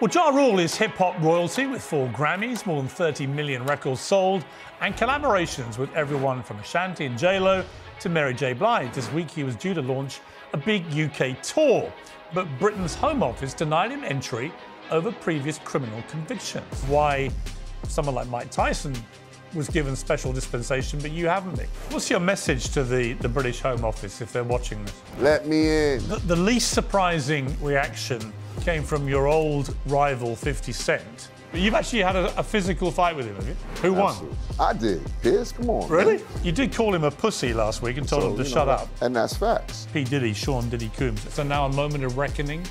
Well, Ja Rule is hip-hop royalty with 4 Grammys, more than 30 million records sold, and collaborations with everyone from Ashanti and J.Lo to Mary J. Blige. This week he was due to launch a big UK tour, but Britain's Home Office denied him entry over previous criminal convictions. Why someone like Mike Tyson was given special dispensation, but you haven't been. What's your message to the British Home Office if they're watching this? Let me in. The least surprising reaction came from your old rival, 50 Cent. But you've actually had a physical fight with him, have you? Who Absolutely. Won? I did. Piers, come on. Really? Man. You did call him a pussy last week and told him to shut up. And that's facts. P. Diddy, Sean Diddy Coombs. So now a moment of reckoning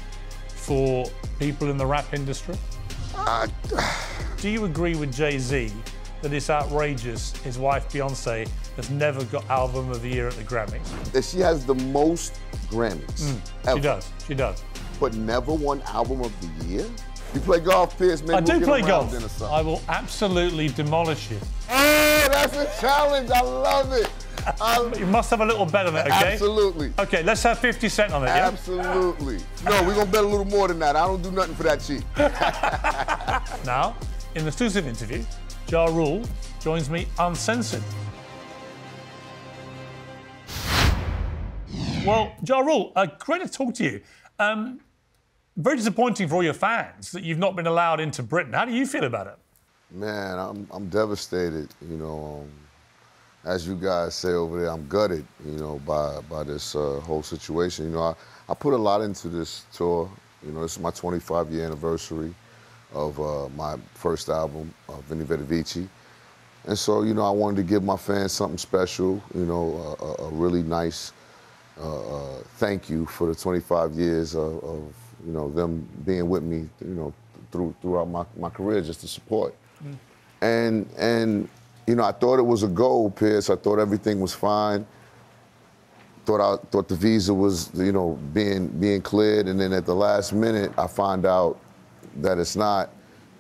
for people in the rap industry? Do you agree with Jay-Z that it's outrageous his wife, Beyoncé, has never got Album of the Year at the Grammys? That she has the most Grammys ever. She does, she does. But never won Album of the Year? You play golf, Pierce, man. I do play golf. I will absolutely demolish you. Hey, that's a challenge, I love it. You must have a little bet on it, okay? Absolutely. Okay, let's have 50 Cent on it, yeah? Absolutely. No, we're gonna bet a little more than that. I don't do nothing for that cheap. Now, in the exclusive interview, Ja Rule joins me uncensored. Well, Ja Rule, great to talk to you. Very disappointing for all your fans that you've not been allowed into Britain. How do you feel about it? Man, I'm devastated, you know. As you guys say over there, I'm gutted, you know, by this whole situation. You know, I put a lot into this tour. You know, this is my 25-year anniversary of my first album, Venni Vetti Vecci. And so, you know, I wanted to give my fans something special, you know, a really nice thank you for the 25 years of you know, them being with me, you know, throughout my career, just to support. And you know, I thought it was a goal, Pierce. I thought everything was fine. Thought the visa was, you know, being cleared, and then at the last minute, I find out that it's not.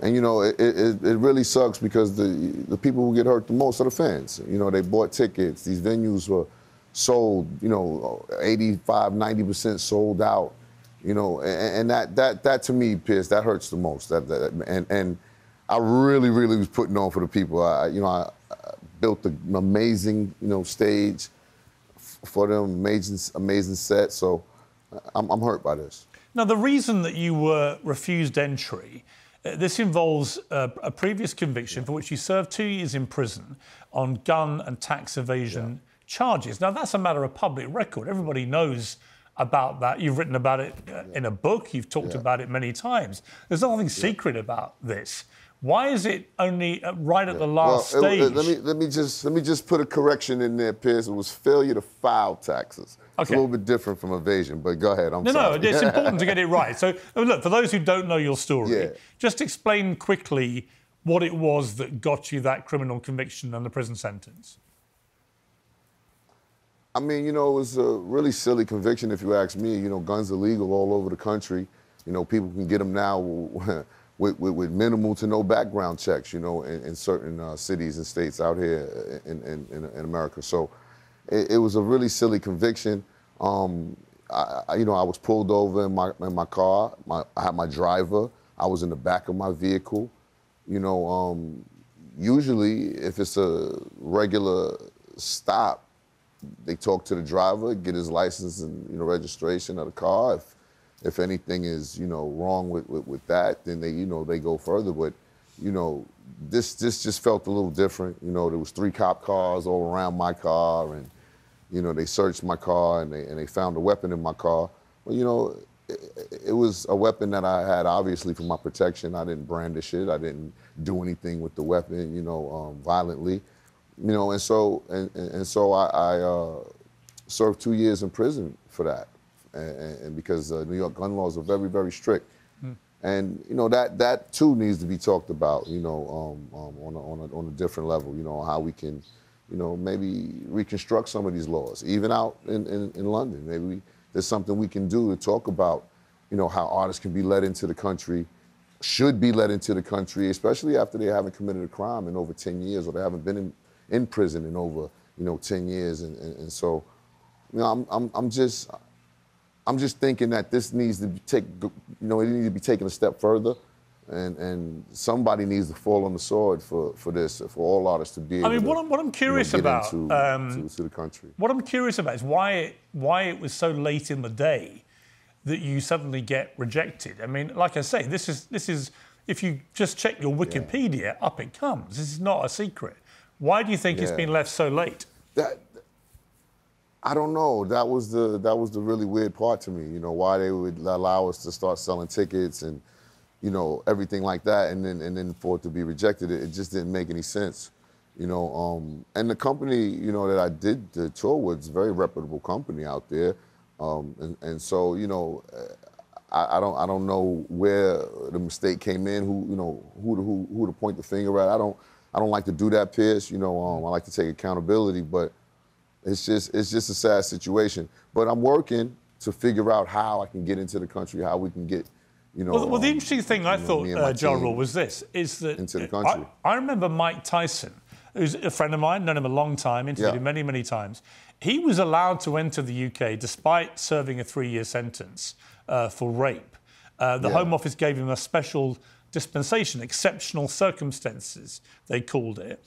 And you know, it really sucks because the people who get hurt the most are the fans. You know, they bought tickets. These venues were sold, you know, 85, 90% sold out. You know, and that to me, Pierce, that hurts the most. And I really was putting on for the people. I built an amazing, you know, stage for them, amazing set. So I'm hurt by this. Now, the reason that you were refused entry, this involves a previous conviction for which you served 2 years in prison on gun and tax evasion charges. Now, that's a matter of public record. Everybody knows about that. You've written about it in a book. You've talked about it many times. There's nothing secret about this. Why is it only right at the last stage? Let me just put a correction in there, Piers. It was failure to file taxes. Okay. It's a little bit different from evasion, but go ahead. No, no, it's important to get it right. So look, for those who don't know your story, just explain quickly what it was that got you that criminal conviction and the prison sentence. I mean, you know, it was a really silly conviction, if you ask me. You know, guns are legal all over the country. You know, people can get them now with minimal to no background checks, you know, in certain cities and states out here in America. So it was a really silly conviction. You know, I was pulled over in my car. I had my driver. I was in the back of my vehicle. You know, usually if it's a regular stop, they talk to the driver, get his license and, you know, registration of the car. If anything is, you know, wrong with that, then they, you know, they go further. But, you know, this just felt a little different. You know, there was 3 cop cars all around my car, and, you know, they searched my car and they found a weapon in my car. Well, you know, it was a weapon that I had obviously for my protection. I didn't brandish it. I didn't do anything with the weapon, you know, violently. You know, and so I served 2 years in prison for that, and because New York gun laws are very strict, and you know that too needs to be talked about. You know, on a different level. You know, how we can, you know, maybe reconstruct some of these laws, even out in London. Maybe there's something we can do to talk about, you know, how artists can be let into the country. Should be let into the country, especially after they haven't committed a crime in over 10 years, or they haven't been in prison in over, you know, 10 years, and so, you know, I'm just thinking that this needs to be taken a step further, And somebody needs to fall on the sword for this, for all artists to be able to the country. What I'm curious about is why it was so late in the day that you suddenly get rejected. I mean, like I say, this is if you just check your Wikipedia, up it comes. This is not a secret. Why do you think it's been left so late? I don't know. That was the really weird part to me. You know, why they would allow us to start selling tickets and, you know, everything like that, and then for it to be rejected, it just didn't make any sense, you know. And the company, you know, that I did the tour with, is a very reputable company out there, and so, you know, I don't know where the mistake came in, who to point the finger at. I don't like to do that, Pierce. You know, I like to take accountability, but it's just a sad situation. But I'm working to figure out how I can get into the country, how we can get. You know, well, the interesting thing I thought, Ja Rule, was this, is that into the country. I remember Mike Tyson, who's a friend of mine, known him a long time, interviewed him many, many times. He was allowed to enter the UK despite serving a 3-year sentence for rape. The Home Office gave him a special dispensation, exceptional circumstances, they called it,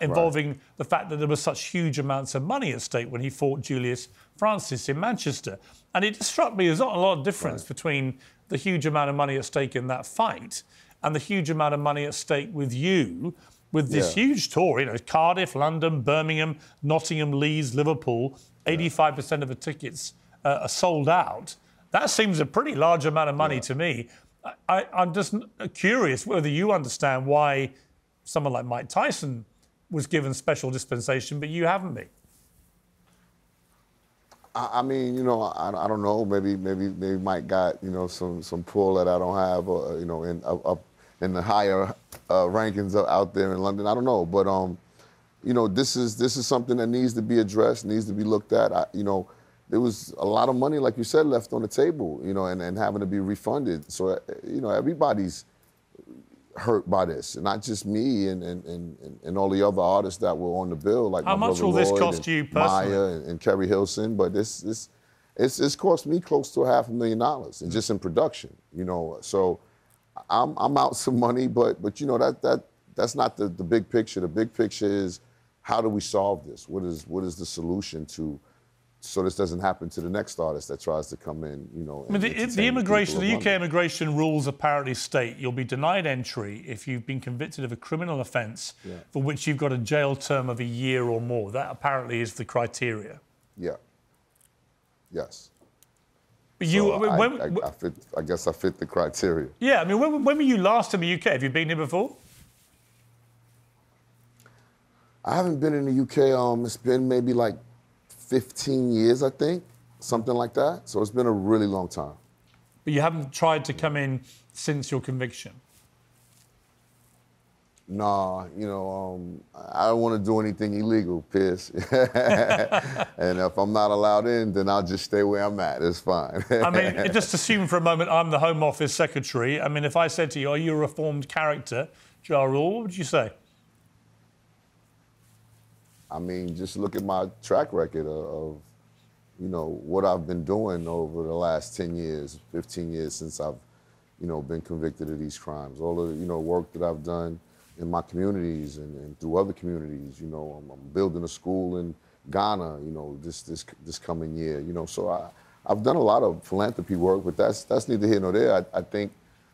involving the fact that there were such huge amounts of money at stake when he fought Julius Francis in Manchester. And it struck me there's not a lot of difference between the huge amount of money at stake in that fight and the huge amount of money at stake with you, with this huge tour, you know, Cardiff, London, Birmingham, Nottingham, Leeds, Liverpool, 85% of the tickets are sold out. That seems a pretty large amount of money to me. I'm just curious whether you understand why someone like Mike Tyson was given special dispensation, but you haven't been. I mean, you know, I don't know. Maybe Mike got, you know, some pull that I don't have, you know, in the higher rankings out there in London. I don't know, but you know, this is something that needs to be addressed, needs to be looked at. You know, there was a lot of money, like you said, left on the table, you know, and having to be refunded. So, you know, everybody's hurt by this, not just me and all the other artists that were on the bill, like how much will this cost you personally? Maya and Kerry Hilson, but it's cost me close to $500,000 and just in production, you know. So I'm out some money, but you know that's not the big picture. The big picture is how do we solve this? What is the solution to so this doesn't happen to the next artist that tries to come in, you know. I mean, the UK immigration rules apparently state you'll be denied entry if you've been convicted of a criminal offence for which you've got a jail term of 1 year or more. That apparently is the criteria. Yeah. Yes. But you, so I guess I fit the criteria. Yeah. I mean, when were you last in the UK? Have you been here before? I haven't been in the UK. It's been maybe like 15 years, I think, something like that. So it's been a really long time. But you haven't tried to come in since your conviction? Nah, you know, I don't want to do anything illegal, Pierce. And if I'm not allowed in, then I'll just stay where I'm at. It's fine. I mean, just assume for a moment I'm the Home Office secretary. I mean, if I said to you, are you a reformed character, Ja Rule, what would you say? I mean, just look at my track record of, you know, what I've been doing over the last 10 years, 15 years since I've, you know, been convicted of these crimes. All of the, you know, work that I've done in my communities and through other communities. You know, I'm building a school in Ghana, you know, this coming year. You know, so I've done a lot of philanthropy work, but that's neither here nor there. I think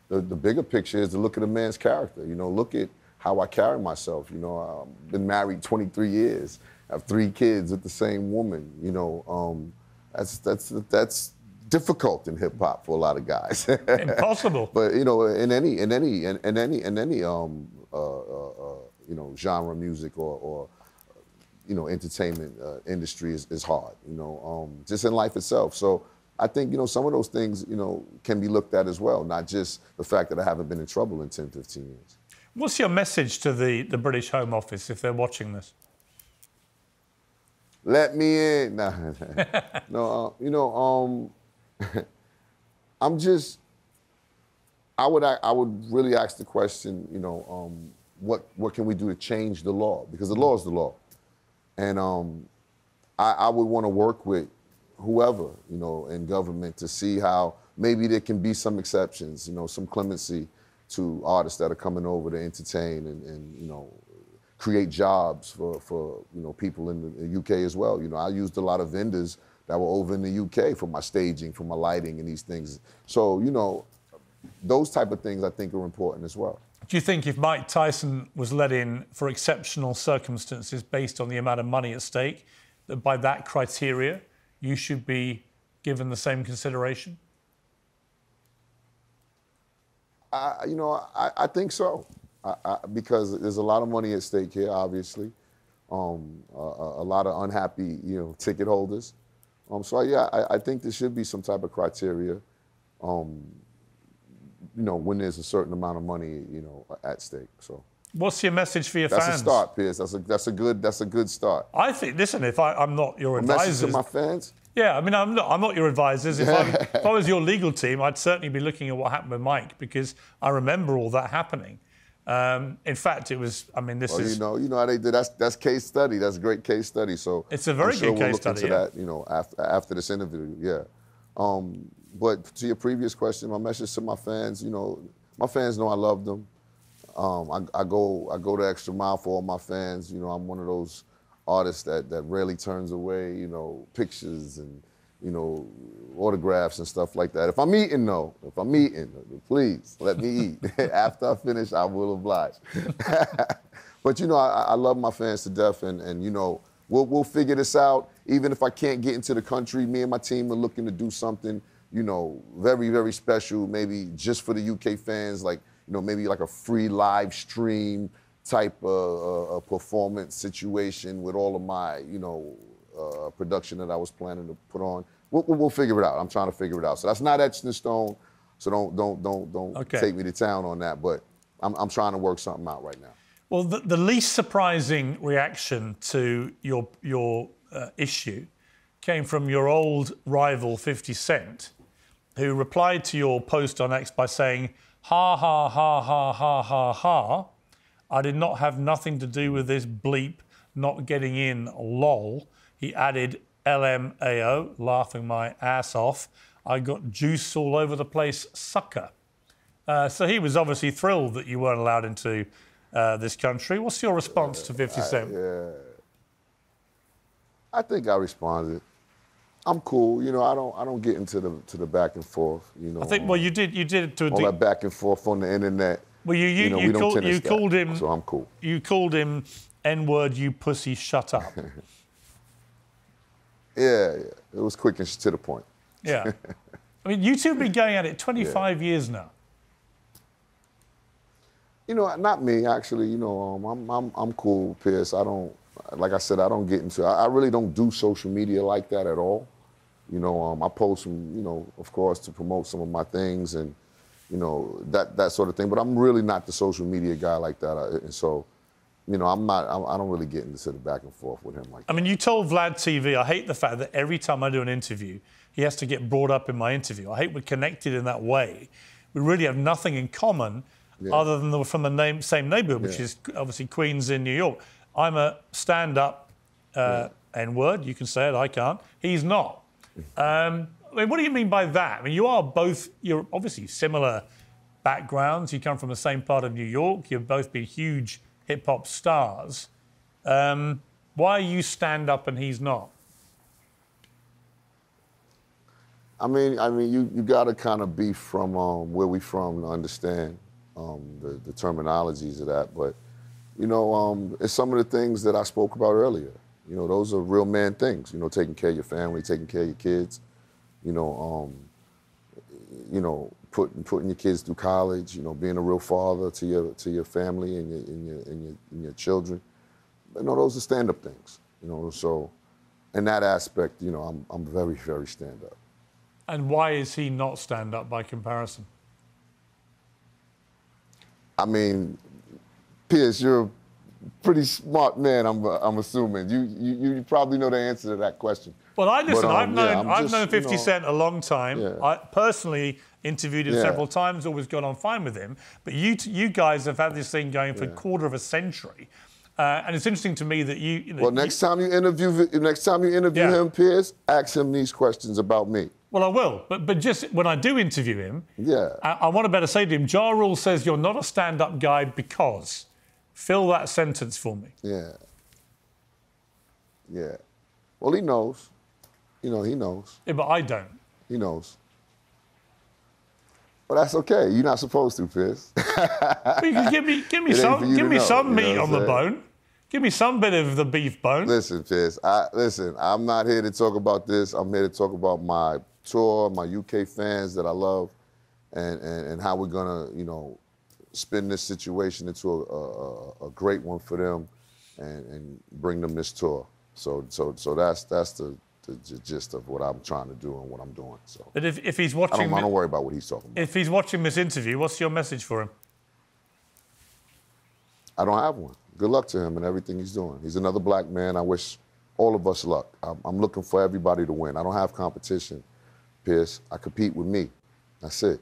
the bigger picture is to look at a man's character. You know, look at how I carry myself. You know, I've been married 23 years. I have 3 kids with the same woman. You know, that's difficult in hip hop for a lot of guys. Impossible. But you know, in any you know, genre music or you know, entertainment industry is hard. You know, just in life itself. So I think, you know, some of those things, you know, can be looked at as well. Not just the fact that I haven't been in trouble in 10, 15 years. What's your message to the British Home Office if they're watching this? Let me in. No, you know, I'm just. I would really ask the question, you know, what can we do to change the law? Because the law is the law, and I would want to work with whoever, you know, in government to see how maybe there can be some exceptions, you know, some clemency. to artists that are coming over to entertain and you know, create jobs for you know, people in the UK as well. You know, I used a lot of vendors that were over in the UK for my staging, for my lighting and these things. So, you know, those type of things I think are important as well. Do you think if Mike Tyson was let in for exceptional circumstances based on the amount of money at stake, that by that criteria, you should be given the same consideration? You know, I think so. Because there's a lot of money at stake here, obviously. A lot of unhappy, you know, ticket holders. So, yeah, I think there should be some type of criteria, you know, when there's a certain amount of money, you know, at stake. So, what's your message for your fans? That's a start, Piers. That's a good start. I think. Listen, if I'm not your advisors, message to my fans. Yeah, I mean, I'm not your advisors. If I was your legal team, I'd certainly be looking at what happened with Mike, because I remember all that happening. In fact, it was. I mean, this is. You know how they did. That's case study. That's a great case study. So it's a very good case study. We'll look into that, you know, after this interview. Yeah. But to your previous question, my message to my fans. You know, my fans know I love them. I go the extra mile for all my fans. You know, I'm one of those artists that rarely turns away. You know, pictures and you know, autographs and stuff like that. If I'm eating, though, please let me eat. After I finish, I will oblige. But, you know, I love my fans to death, and you know, we'll figure this out. Even if I can't get into the country, me and my team are looking to do something, you know, very, very special, maybe just for the UK fans, like, you know, maybe like a free live stream type of performance situation with all of my, you know, production that I was planning to put on. We'll figure it out. I'm trying to figure it out. So that's not etched in stone. So don't okay. Take me to town on that. But I'm trying to work something out right now. Well, the least surprising reaction to your issue came from your old rival 50 Cent, who replied to your post on X by saying, "Ha ha ha ha ha ha ha! I did not have nothing to do with this bleep not getting in. Lol." He added LMAO, laughing my ass off. I got juice all over the place, sucker. So he was obviously thrilled that you weren't allowed into this country. What's your response to 50 Cent? I think I responded. I'm cool, you know. I don't get into the back and forth, you know. I think well, you did to all that back and forth on the internet. Well, you called him. So I'm cool. You called him N-word, you pussy, shut up. Yeah, it was quick and to the point. Yeah. I mean, you two have been going at it 25 years now. You know, not me, actually. You know, I'm cool, Pierce. I don't, like I said, I don't get into it. I really don't do social media like that at all. You know, I post, you know, of course, to promote some of my things and, you know, that sort of thing. But I'm really not the social media guy like that. And so, you know, I don't really get into the back and forth with him like that. I mean, you told Vlad TV, I hate the fact that every time I do an interview, he has to get brought up in my interview. I hate we're connected in that way. We really have nothing in common other than we're from the same neighborhood, which is obviously Queens in New York. I'm a stand-up N-word. You can say it, I can't. He's not. I mean, what do you mean by that? I mean, you're obviously similar backgrounds. You come from the same part of New York. You've both been huge hip-hop stars. Why are you stand-up and he's not? I mean, you got to kind of be from where we from to understand the terminologies of that. But, you know, it's some of the things that I spoke about earlier. You know, those are real man things, you know, taking care of your family, taking care of your kids, you know, putting your kids through college, you know, being a real father to your family and your children. But no, those are stand-up things, you know. So, in that aspect, you know, I'm very, very stand-up. And why is he not stand-up by comparison? I mean, Pierce, you're a pretty smart man. I'm assuming you probably know the answer to that question. Well, I've known 50 Cent a long time. Yeah. I personally interviewed him several times, always got on fine with him. But you guys have had this thing going for a quarter of a century. And it's interesting to me that you know, well, next time you interview yeah. him, Piers, ask him these questions about me. Well, I will, but just when I do interview him, yeah, I want to better say to him, Ja Rule says you're not a stand-up guy because. Fill that sentence for me. Yeah. Yeah. Well, he knows. You know, he knows. Yeah, but I don't. He knows. But that's okay. You're not supposed to, Piers. But you can give me some meat on the bone. Give me some bit of the beef bone. Listen, Piers, listen, I'm not here to talk about this. I'm here to talk about my tour, my UK fans that I love, and how we're gonna, you know, spin this situation into a great one for them, and bring them this tour. So that's the gist of what I'm trying to do and what I'm doing. So. But if he's watching, I don't worry about what he's talking about. If he's watching this interview, what's your message for him? I don't have one. Good luck to him and everything he's doing. He's another black man. I wish all of us luck. I'm looking for everybody to win. I don't have competition, Pierce. I compete with me. That's it.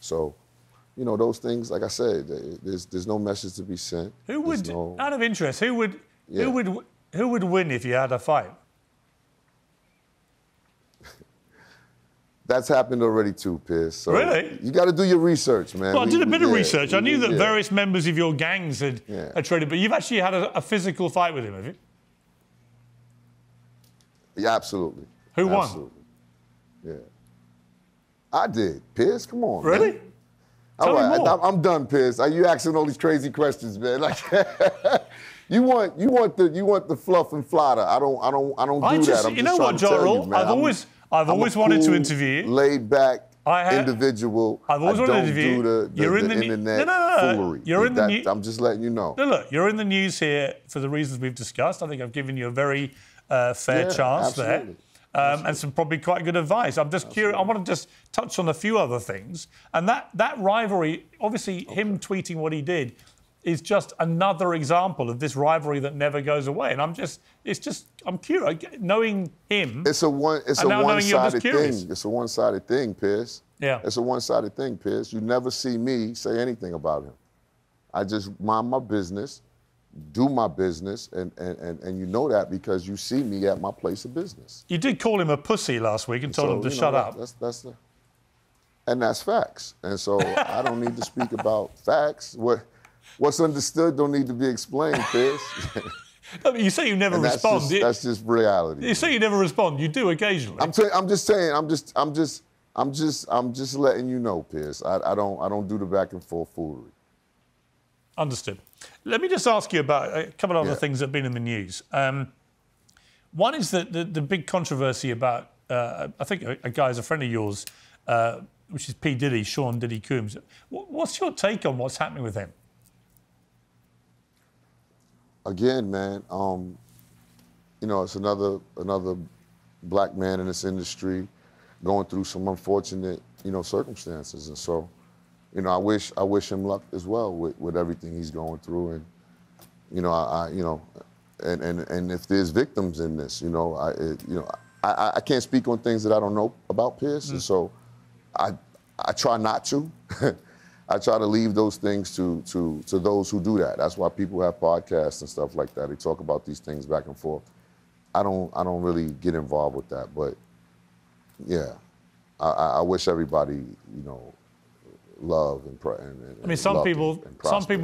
So, you know, those things, like I said, there's no message to be sent. Who would, no... out of interest, who would win if you had a fight? That's happened already too, Pierce. So really? You got to do your research, man. Well, I did a bit of research. I knew that various members of your gangs had traded, but you've actually had a physical fight with him, have you? Yeah, absolutely. Who won? Absolutely. Yeah. I did, Pierce. Come on, really? Man. Tell me more. I'm done, Pierce. Are you asking all these crazy questions, man? Like, you want the fluff and flutter. I don't do that. I'm just trying to tell you, man. You know what, Ja Rule? I've always wanted to interview you. Laid back individual. I've always wanted to interview you. You're in the internet foolery. I'm just letting you know. No, look, you're in the news here for the reasons we've discussed. I think I've given you a very fair chance there. And some probably quite good advice. I'm just curious. I want to just touch on a few other things. And that rivalry, obviously, him tweeting what he did is just another example of this rivalry that never goes away. And I'm curious. Knowing him... It's a one-sided thing, Pierce. Yeah. It's a one-sided thing, Pierce. You never see me say anything about him. I just mind my business, do my business, and you know that because you see me at my place of business. You did call him a pussy last week and told him to shut up. And that's facts. And so I don't need to speak about facts. What's understood don't need to be explained, Piers. No, but you say you never respond. That's just reality. You say you never respond. You do occasionally. I'm just letting you know, Piers. I don't do the back and forth foolery. Understood. Let me just ask you about a couple of other things that have been in the news. One is the big controversy about I think a guy's a friend of yours, which is P Diddy, Sean Diddy Coombs. What's your take on what's happening with him? Again, man, you know, it's another black man in this industry going through some unfortunate, you know, circumstances, and so, you know, I wish him luck as well with everything he's going through, and you know, and if there's victims in this, you know, I can't speak on things that I don't know about, Pierce, and so I try not to. I try to leave those things to those who do that. That's why people have podcasts and stuff like that. They talk about these things back and forth. I don't really get involved with that, but yeah, I wish everybody, you know, love and I mean, some people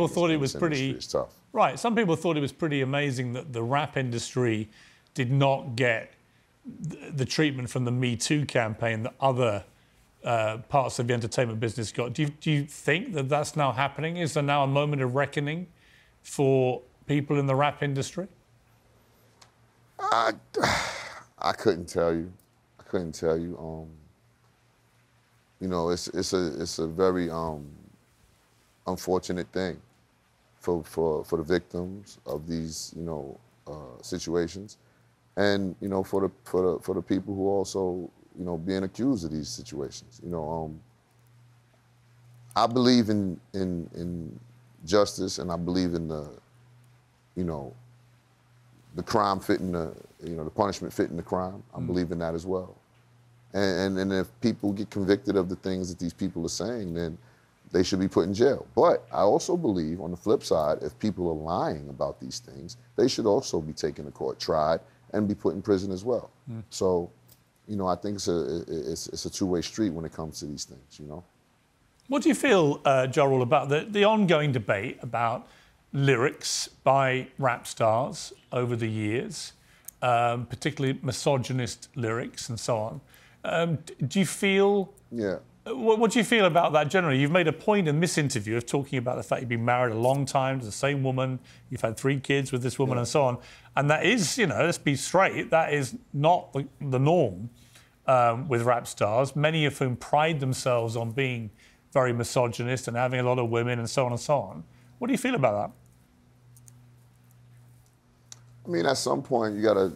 thought it was pretty. It's tough. Right, some people thought it was pretty amazing that the rap industry did not get the treatment from the Me Too campaign that other parts of the entertainment business got. Do you think that that's now happening? Is there now a moment of reckoning for people in the rap industry? I couldn't tell you. I couldn't tell you. You know, it's a very unfortunate thing for the victims of these, you know, situations, and you know, for the people who also, you know, being accused of these situations. You know, I believe in justice, and I believe in the, you know, the crime fitting the, you know, the punishment fitting the crime. I believe in that as well. And if people get convicted of the things that these people are saying, then they should be put in jail. But I also believe, on the flip side, if people are lying about these things, they should also be taken to court, tried, and be put in prison as well. Mm. So, you know, I think it's a two-way street when it comes to these things, you know? What do you feel, Ja Rule, about the ongoing debate about lyrics by rap stars over the years, particularly misogynist lyrics and so on? Do you feel... Yeah. What do you feel about that generally? You've made a point in this interview of talking about the fact you've been married a long time to the same woman, you've had 3 kids with this woman and so on, and that is, you know, let's be straight, that is not the norm with rap stars, many of whom pride themselves on being very misogynist and having a lot of women and so on and so on. What do you feel about that? I mean, at some point, you got to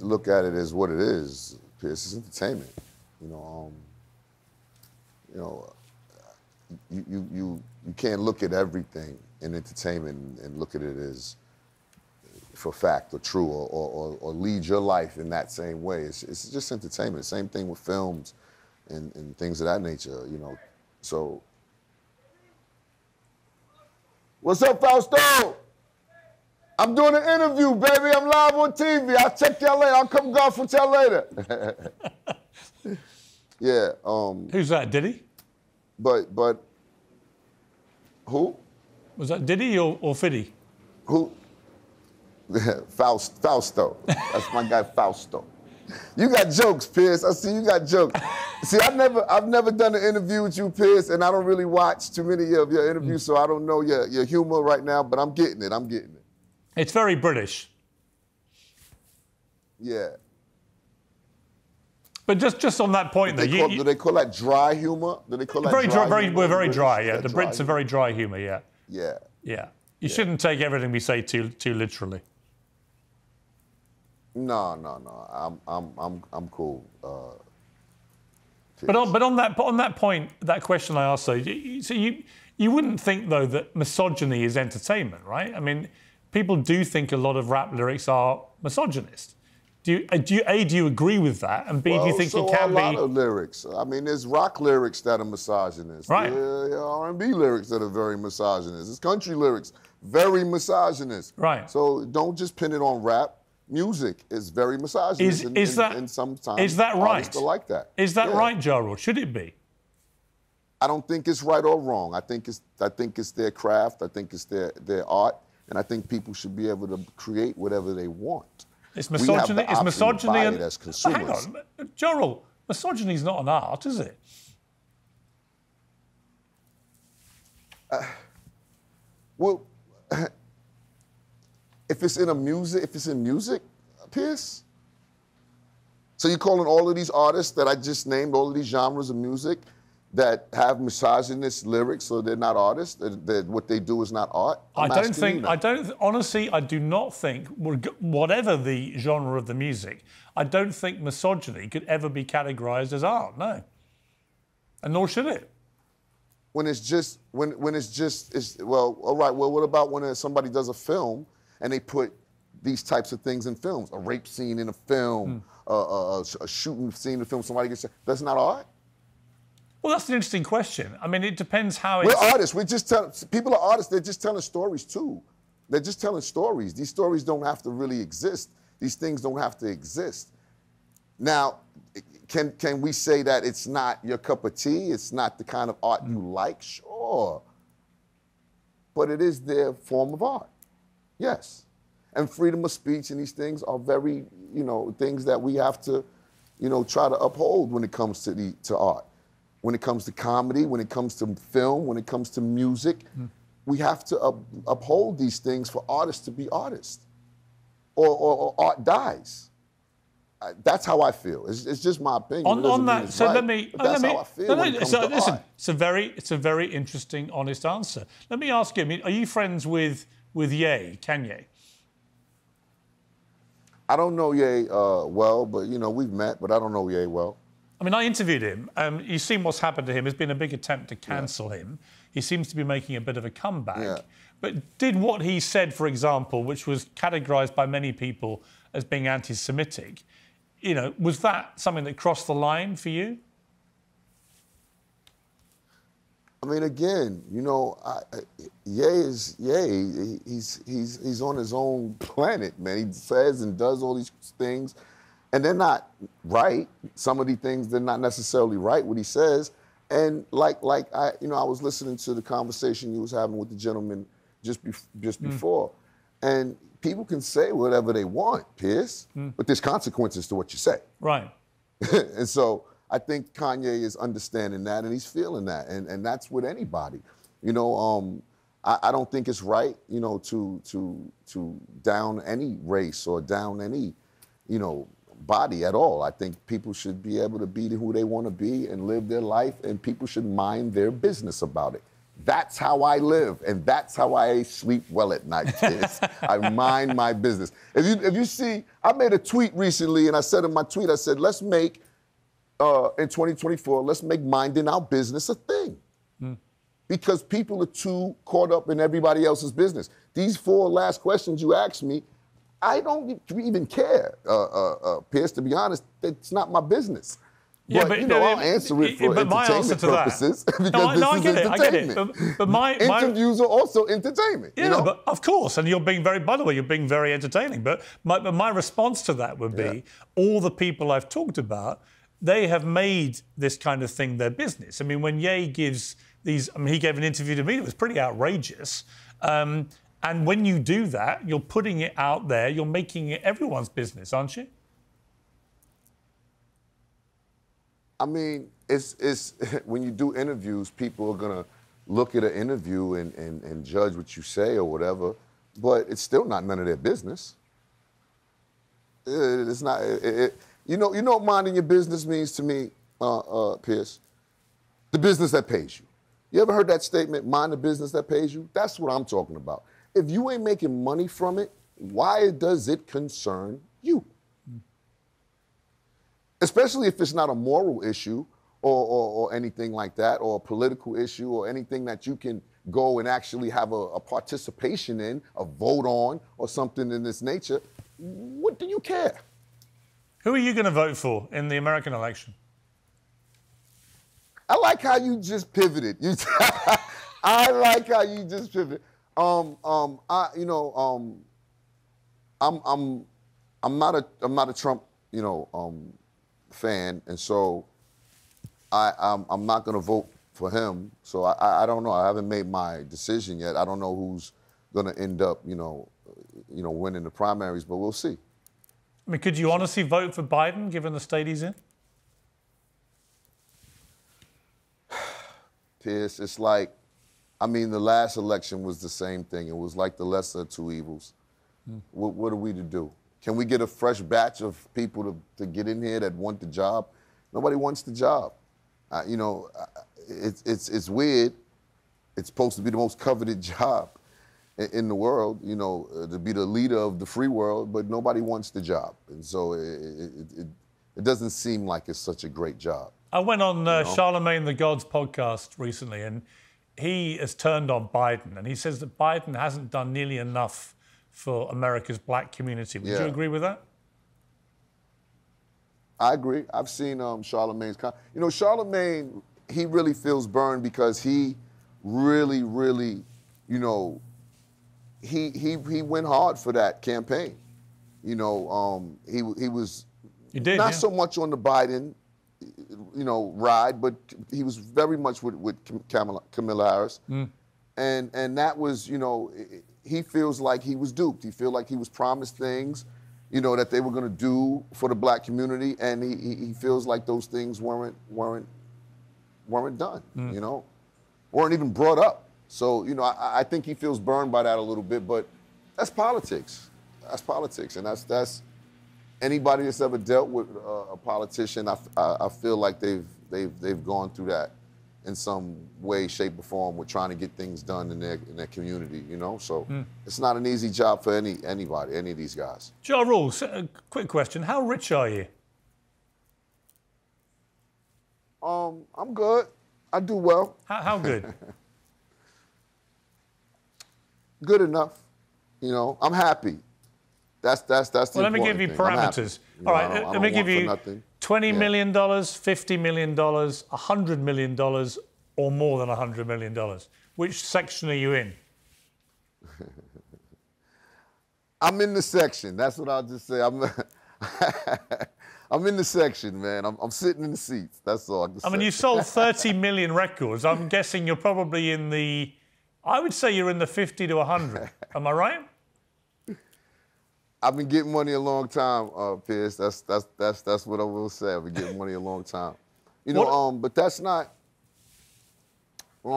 look at it as what it is, Pierce. It's entertainment, you know. You know, you can't look at everything in entertainment and look at it as for fact or true or lead your life in that same way. It's just entertainment. Same thing with films and things of that nature, you know. So, what's up, Fausto? I'm doing an interview, baby. I'm live on TV. I'll check y'all later. I'll come golf with y'all later. Yeah. Who's that, Diddy? But who? Was that Diddy or Fiddy? Who? Fausto. That's my guy, Fausto. You got jokes, Pierce. I see you got jokes. See, I've never done an interview with you, Pierce, and I don't really watch too many of your interviews, so I don't know your humor right now, but I'm getting it. I'm getting it. It's very British. Yeah. But just on that point, do they call that dry humor? Do they call that very dry? We're very dry. Yeah, the Brits are very dry humor. Yeah. Yeah. Yeah. You shouldn't take everything we say too literally. No. I'm cool. But on that point, that question I asked. So you wouldn't think though that misogyny is entertainment, right? I mean, people do think a lot of rap lyrics are misogynist. Do you agree with that? And B, do you think it can be? Well, so a lot of lyrics. I mean, there's rock lyrics that are misogynist. Right. There are R&B lyrics that are very misogynist. There's country lyrics, very misogynist. Right. So don't just pin it on rap. Music is very misogynist. And sometimes is that right? Artists are like that. Is that right, Ja Rule? Should it be? I don't think it's right or wrong. I think it's their craft. I think it's their art. And I think people should be able to create whatever they want. It's misogyny. We have the option to buy it as consumers. Hang on, Ja Rule, misogyny is not an art, is it? Well, if it's in music, Pierce. So you're calling all of these artists that I just named, all of these genres of music that have misogynist lyrics, so they're not artists, that what they do is not art? I do not think, whatever the genre of the music, I don't think misogyny could ever be categorized as art, no. And nor should it. Well, what about when somebody does a film and they put these types of things in films, a rape scene in a film, a shooting scene in a film, somebody gets shot, that's not art? Well, that's an interesting question. I mean, it depends how it's... We're artists. People are artists. They're just telling stories, too. They're just telling stories. These stories don't have to really exist. These things don't have to exist. Now, can we say that it's not your cup of tea? It's not the kind of art you like? Sure. But it is their form of art. Yes. And freedom of speech and these things are very, you know, things that we have to, you know, try to uphold when it comes to art. When it comes to comedy, when it comes to film, when it comes to music, we have to uphold these things for artists to be artists, or art dies. That's how I feel. It's just my opinion. It's a very interesting, honest answer. Let me ask you. I mean, are you friends with Ye, Kanye? I don't know Ye well, but you know we've met, but I don't know Ye well. I mean, I interviewed him. You've seen what's happened to him. There's been a big attempt to cancel him. He seems to be making a bit of a comeback. Yeah. But did what he said, for example, which was categorised by many people as being anti-Semitic, you know, was that something that crossed the line for you? I mean, again, you know, Ye is Ye. He's on his own planet, man. He says and does all these things, and they're not right. Some of these things, they're not necessarily right, what he says. And I was listening to the conversation you was having with the gentleman just before, and people can say whatever they want, Pierce, but there's consequences to what you say. Right. And so I think Kanye is understanding that, and he's feeling that, and that's with anybody. You know, I don't think it's right, you know, to down any race or down any, you know, body at all. I think people should be able to be who they want to be and live their life, and people should mind their business about it. That's how I live, and that's how I sleep well at night, kids. I mind my business. If you see, I made a tweet recently, and I said in my tweet, I said, let's make, in 2024, let's make minding our business a thing. Because people are too caught up in everybody else's business. These four last questions you asked me, I don't even care, Pierce, to be honest. It's not my business. Yeah, but you know, I'll answer it for entertainment purposes. No, I get it. But my interviews are also entertainment. Yeah, you know? But of course, and you're being very, by the way, you're being very entertaining. But my response to that would be, all the people I've talked about, they have made this kind of thing their business. I mean, when Ye gives these, I mean, he gave an interview to me that was pretty outrageous. And when you do that, you're putting it out there. You're making it everyone's business, aren't you? I mean, it's when you do interviews, people are gonna look at an interview and judge what you say or whatever, but it's still not none of their business. It's not. You know what minding your business means to me, Pierce? The business that pays you. You ever heard that statement, mind the business that pays you? That's what I'm talking about. If you ain't making money from it, why does it concern you? Especially if it's not a moral issue or anything like that, or a political issue or anything that you can go and actually have a participation in, a vote on, or something in this nature. What do you care? Who are you going to vote for in the American election? I like how you just pivoted. I like how you just pivoted. I'm not a Trump, you know, fan, and so I'm not going to vote for him. So I don't know. I haven't made my decision yet. I don't know who's going to end up, you know, winning the primaries, but we'll see. I mean, could you honestly vote for Biden, given the state he's in? Pierce, it's like, I mean, the last election was the same thing. It was like the lesser of two evils. What are we to do? Can we get a fresh batch of people to get in here that want the job? Nobody wants the job. You know, it's weird. It's supposed to be the most coveted job in the world, you know, to be the leader of the free world, but nobody wants the job. And so it doesn't seem like it's such a great job. I went on Charlemagne the Gods podcast recently, and he has turned on Biden, and he says that Biden hasn't done nearly enough for America's black community. Would you agree with that? I agree. I've seen Charlemagne's... You know, Charlemagne, he really feels burned because he really, really, you know, he went hard for that campaign. You know, he was... He did, not so much on the Biden, you know, ride, but he was very much with Kamala Harris. And that was, you know... He feels like he was duped. He feels like he was promised things, you know, that they were going to do for the black community, and he feels like those things weren't done, you know, weren't even brought up. So, you know, I think he feels burned by that a little bit, but that's politics. That's politics, and that's anybody that's ever dealt with a politician. I feel like they've gone through that in some way, shape, or form, with trying to get things done in their community, you know? So it's not an easy job for any of these guys. Ja Rule, quick question. How rich are you? I'm good. I do well. How good? Good enough. You know, I'm happy. That's the important thing. Well, let me give you parameters. All right, let me give you... $20 million, $50 million, $100 million, or more than $100 million? Which section are you in? I'm in the section. That's what I'll just say. I'm in the section, man. I'm sitting in the seats. That's all I can say. I mean, you sold 30 million records. I'm guessing you're probably in the... I would say you're in the 50 to 100. Am I right? I've been getting money a long time, Pierce. That's what I will say. I've been getting money a long time. You know, but that's not... you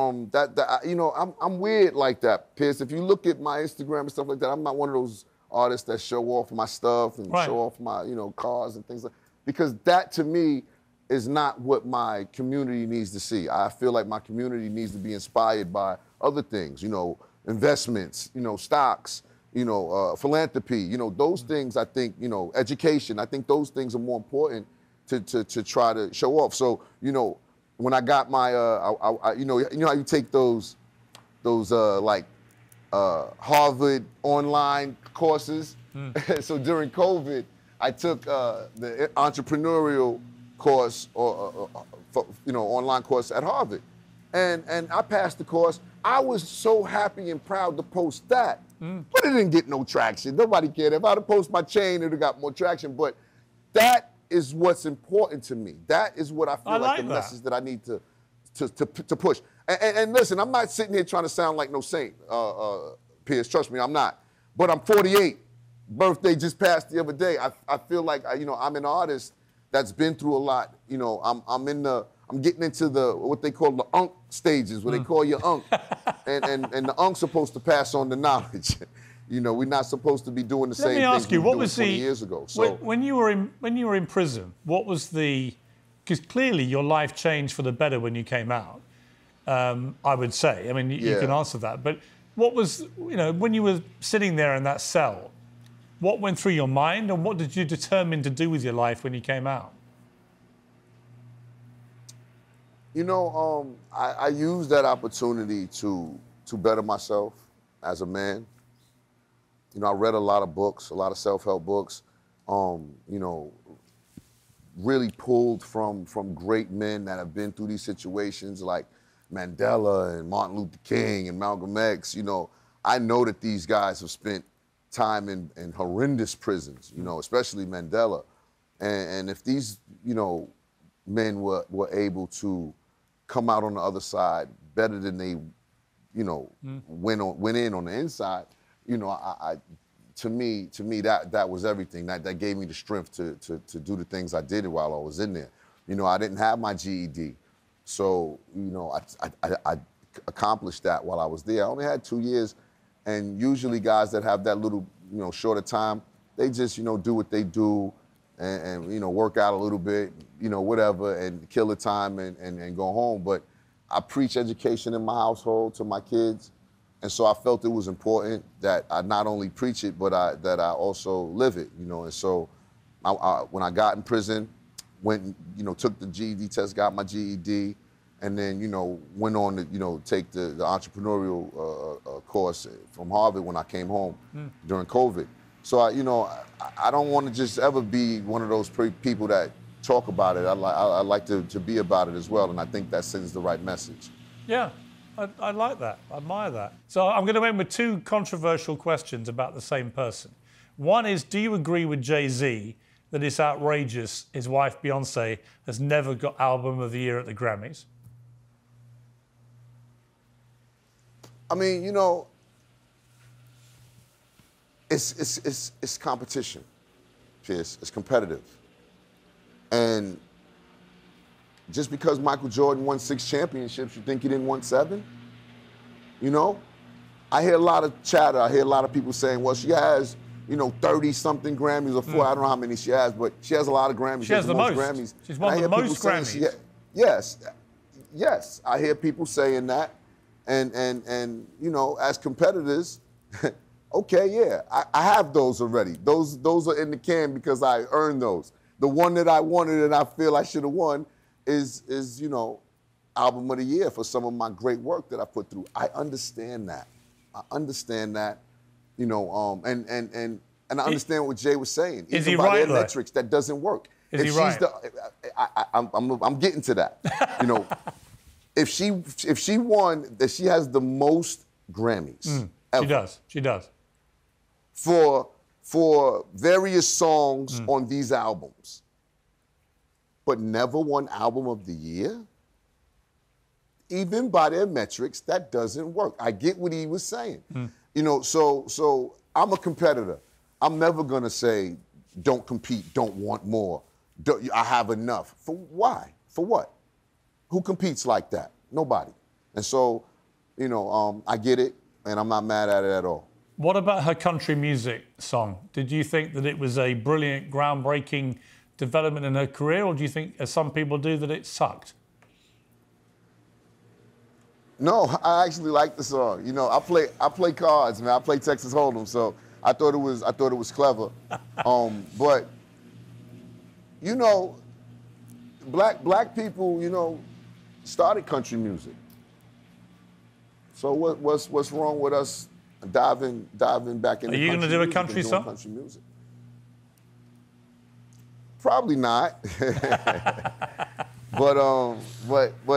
know, I'm weird like that, Pierce. If you look at my Instagram and stuff like that, I'm not one of those artists that show off my stuff and show off my, you know, cars and things like that. Because that, to me, is not what my community needs to see. I feel like my community needs to be inspired by other things, you know, investments, you know, stocks, you know, philanthropy, you know, those things I think, you know, education, I think those things are more important to try to show off. So, you know, when I got my, you know how you take those Harvard online courses. So during COVID, I took the entrepreneurial course, or you know, online course at Harvard, and I passed the course. I was so happy and proud to post that, but it didn't get no traction. Nobody cared. If I had posted my chain, it'd have got more traction. But that is what's important to me. That is what I feel like the message that I need to push. And listen, I'm not sitting here trying to sound like no saint, Pierce. Trust me, I'm not. But I'm 48. Birthday just passed the other day. I feel like, you know, I'm an artist that's been through a lot. You know, I'm getting into the, what they call the unk stages, where they call you unk. and the unk's supposed to pass on the knowledge. You know, we're not supposed to be doing the same thing. Let me ask you, what was the 20 years ago? So when you were in prison, what was the? Because clearly your life changed for the better when you came out. I would say. I mean, you can answer that. But what was, you know, when you were sitting there in that cell, what went through your mind, and what did you determine to do with your life when you came out? You know, I used that opportunity to better myself as a man. You know, I read a lot of books, a lot of self-help books, you know, really pulled from great men that have been through these situations like Mandela and Martin Luther King and Malcolm X. You know, I know that these guys have spent time in horrendous prisons, you know, especially Mandela. And if these, you know, men were able to come out on the other side better than they, you know, went in on the inside, you know, to me, that was everything. That gave me the strength to do the things I did while I was in there. You know, I didn't have my GED. So, you know, I accomplished that while I was there. I only had 2 years, and usually guys that have that little, you know, shorter time, they just, you know, do what they do and you know, work out a little bit, you know, whatever, and kill the time and go home. But I preach education in my household to my kids. And so I felt it was important that I not only preach it, but that I also live it, you know. And so when I got in prison, went, you know, took the GED test, got my GED, and then, you know, went on to, you know, take the entrepreneurial course from Harvard when I came home during COVID. So, you know, I don't want to just ever be one of those people that talk about it. I like to be about it as well, and I think that sends the right message. Yeah. I like that. I admire that. So I'm going to end with two controversial questions about the same person. One is, do you agree with Jay-Z that it's outrageous his wife, Beyoncé, has never got Album of the Year at the Grammys? I mean, you know, it's competition, Pierce. It's competitive. And just because Michael Jordan won 6 championships, you think he didn't win 7? You know? I hear a lot of chatter. I hear a lot of people saying, well, she has, you know, 30-something Grammys or 4. I don't know how many she has, but she has a lot of Grammys. She has the most Grammys. She's won the most Grammys. Yes. I hear people saying that. And you know, as competitors, okay, yeah, I have those already. Those are in the can because I earned those. The one that I wanted and I feel I should have won is, you know, Album of the Year for some of my great work that I put through. I understand that. I understand that, you know, and I understand what Jay was saying. Even is he by right, their metrics, that doesn't work. Is he right? I'm getting to that. You know, if she won, that she has the most Grammys. Ever. She does. She does. For various songs on these albums, but never won Album of the Year. Even by their metrics, that doesn't work. I get what he was saying. You know, so I'm a competitor. I'm never gonna say, don't compete, don't want more. I have enough. For why? For what? Who competes like that? Nobody. And so, you know, I get it, and I'm not mad at it at all. What about her country music song? Did you think that it was a brilliant, groundbreaking development in her career, or do you think, as some people do, that it sucked? No, I actually like the song. You know, I play cards, man. I play Texas Hold'em, so I thought it was clever. But you know, black people, you know, started country music. So what's wrong with us diving back into? Are you gonna do a country song? Country music? Probably not. But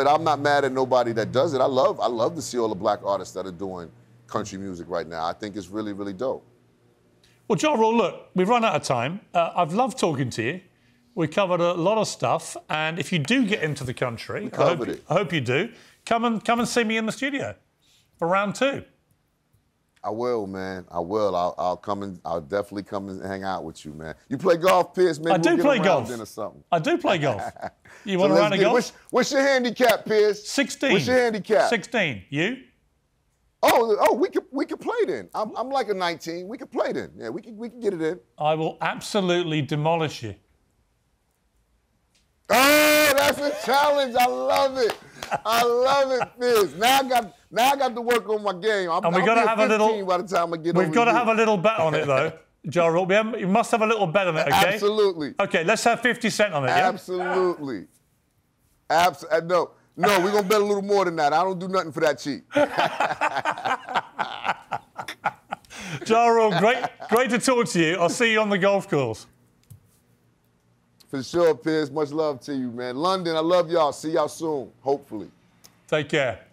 I'm not mad at nobody that does it. I love to see all the black artists that are doing country music right now. I think it's really, really dope. Well, Ja Rule, look, we've run out of time. I've loved talking to you. We covered a lot of stuff, and if you do get into the country, I hope you do. Come and see me in the studio for round two. I will, man. I will. I'll definitely come and hang out with you, man. You play golf, Pierce? Maybe I do play golf. You want to round of golf? What's your handicap, Pierce? 16. What's your handicap? 16. You? Oh, we could play then. I'm like a 19. We could play then. Yeah, we could get it in. I will absolutely demolish you. Oh, that's a challenge. I love it. I love it, Pierce. Now I got to work on my game. And we've got to have a little. By the time I get we've got to have a little bet on it, though, Ja Rule. You must have a little bet on it, okay? Absolutely. Okay, let's have 50 Cent on it. Yeah? Absolutely. No, we're gonna bet a little more than that. I don't do nothing for that cheap. Ja Rule, great to talk to you. I'll see you on the golf course. For sure, Piers. Much love to you, man. London, I love y'all. See y'all soon, hopefully. Take care.